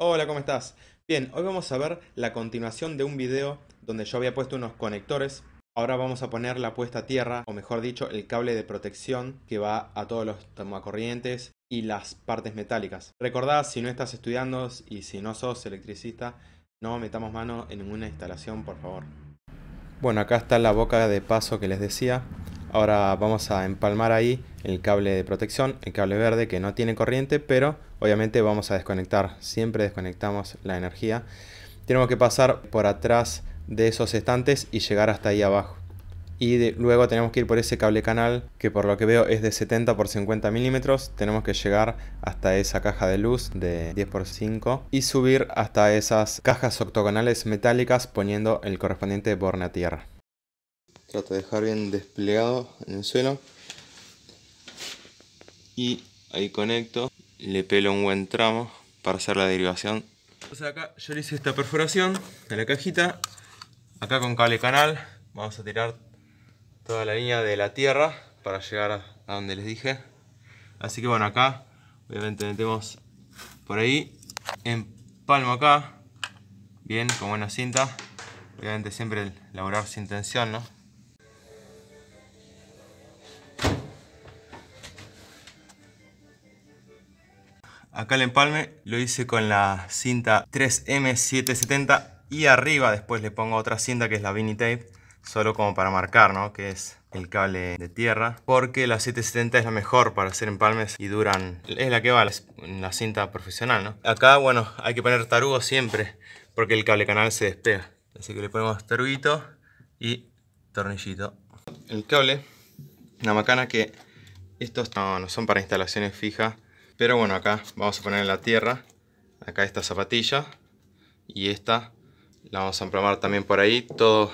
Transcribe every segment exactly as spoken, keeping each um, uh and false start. Hola, ¿cómo estás? Bien, hoy vamos a ver la continuación de un video donde yo había puesto unos conectores. Ahora vamos a poner la puesta a tierra, o mejor dicho, el cable de protección que va a todos los tomacorrientes y las partes metálicas. Recordá, si no estás estudiando y si no sos electricista, no metamos mano en ninguna instalación, por favor. Bueno, acá está la boca de paso que les decía. Ahora vamos a empalmar ahí el cable de protección, el cable verde que no tiene corriente, pero obviamente vamos a desconectar. Siempre desconectamos la energía. Tenemos que pasar por atrás de esos estantes y llegar hasta ahí abajo. Y de, luego tenemos que ir por ese cable canal, que por lo que veo es de setenta por cincuenta milímetros. Tenemos que llegar hasta esa caja de luz de diez por cinco y subir hasta esas cajas octogonales metálicas poniendo el correspondiente borne a tierra. Trato de dejar bien desplegado en el suelo. Y ahí conecto. Le pelo un buen tramo para hacer la derivación. Entonces acá yo le hice esta perforación de la cajita. Acá con cable canal vamos a tirar toda la línea de la tierra para llegar a donde les dije. Así que bueno, acá obviamente metemos por ahí. Empalmo acá. Bien, con buena cinta. Obviamente siempre laburar sin tensión, ¿no? Acá el empalme lo hice con la cinta tres M setecientos setenta y arriba después le pongo otra cinta que es la Vini Tape, solo como para marcar, ¿no?, que es el cable de tierra, porque la setecientos setenta es la mejor para hacer empalmes y duran, es la que va en la cinta profesional, ¿no? Acá, bueno, hay que poner tarugo siempre porque el cable canal se despega, así que le ponemos taruguito y tornillito. El cable, una macana que estos no, no son para instalaciones fijas. Pero bueno, acá vamos a poner la tierra, acá esta zapatilla y esta la vamos a empalmar también por ahí. Todo,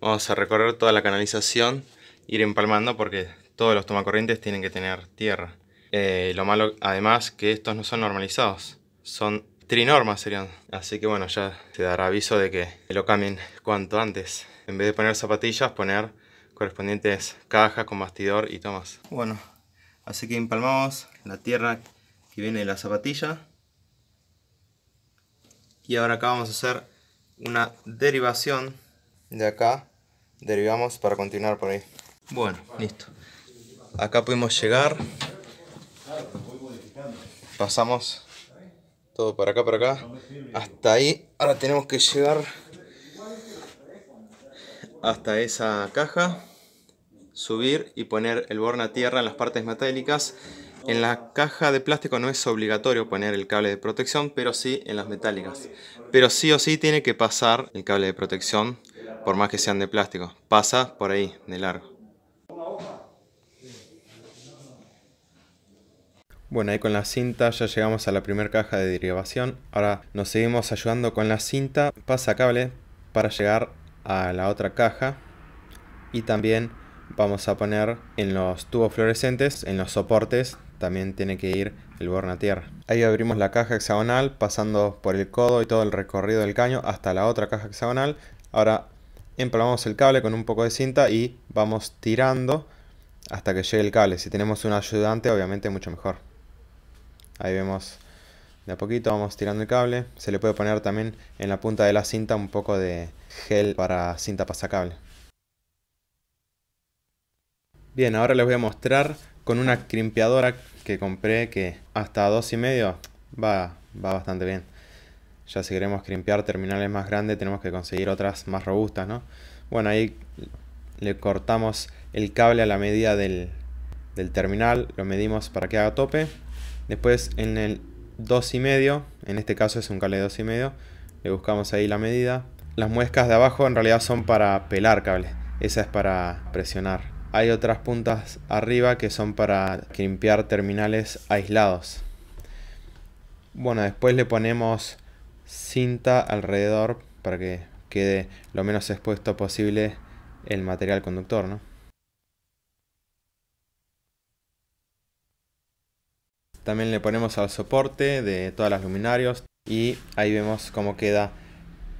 vamos a recorrer toda la canalización, ir empalmando porque todos los tomacorrientes tienen que tener tierra. Eh, lo malo además que estos no son normalizados, son trinormas serían. Así que bueno, ya se dará aviso de que lo cambien cuanto antes. En vez de poner zapatillas, poner correspondientes cajas con bastidor y tomas. Bueno, así que empalmamos la tierra que viene de la zapatilla. Y ahora acá vamos a hacer una derivación de acá. Derivamos para continuar por ahí. Bueno, listo. Acá pudimos llegar. Pasamos todo para acá, para acá. Hasta ahí. Ahora tenemos que llegar hasta esa caja. Subir y poner el borne a tierra en las partes metálicas. En la caja de plástico no es obligatorio poner el cable de protección, pero sí en las metálicas. Pero sí o sí tiene que pasar el cable de protección, por más que sean de plástico. Pasa por ahí, de largo. Bueno, ahí con la cinta ya llegamos a la primera caja de derivación. Ahora nos seguimos ayudando con la cinta pasa cable para llegar a la otra caja. Y también vamos a poner en los tubos fluorescentes, en los soportes, también tiene que ir el borne a tierra. Ahí abrimos la caja hexagonal pasando por el codo y todo el recorrido del caño hasta la otra caja hexagonal. Ahora empalmamos el cable con un poco de cinta y vamos tirando hasta que llegue el cable. Si tenemos un ayudante, obviamente mucho mejor. Ahí vemos de a poquito, vamos tirando el cable. Se le puede poner también en la punta de la cinta un poco de gel para cinta pasacable. Bien, ahora les voy a mostrar con una crimpeadora que compré que hasta dos y medio va, va bastante bien. Ya si queremos crimpear terminales más grandes tenemos que conseguir otras más robustas, ¿no? Bueno, ahí le cortamos el cable a la medida del, del terminal, lo medimos para que haga tope. Después en el dos y medio, en este caso es un cable de dos y medio, le buscamos ahí la medida. Las muescas de abajo en realidad son para pelar cable, esa es para presionar. Hay otras puntas arriba que son para crimpear terminales aislados. Bueno, después le ponemos cinta alrededor para que quede lo menos expuesto posible el material conductor, ¿no? También le ponemos al soporte de todas las luminarias y ahí vemos cómo queda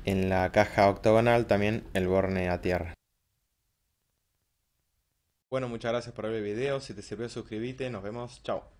en la caja octogonal también el borne a tierra. Bueno, muchas gracias por ver el video, si te sirvió suscríbete, nos vemos, chao.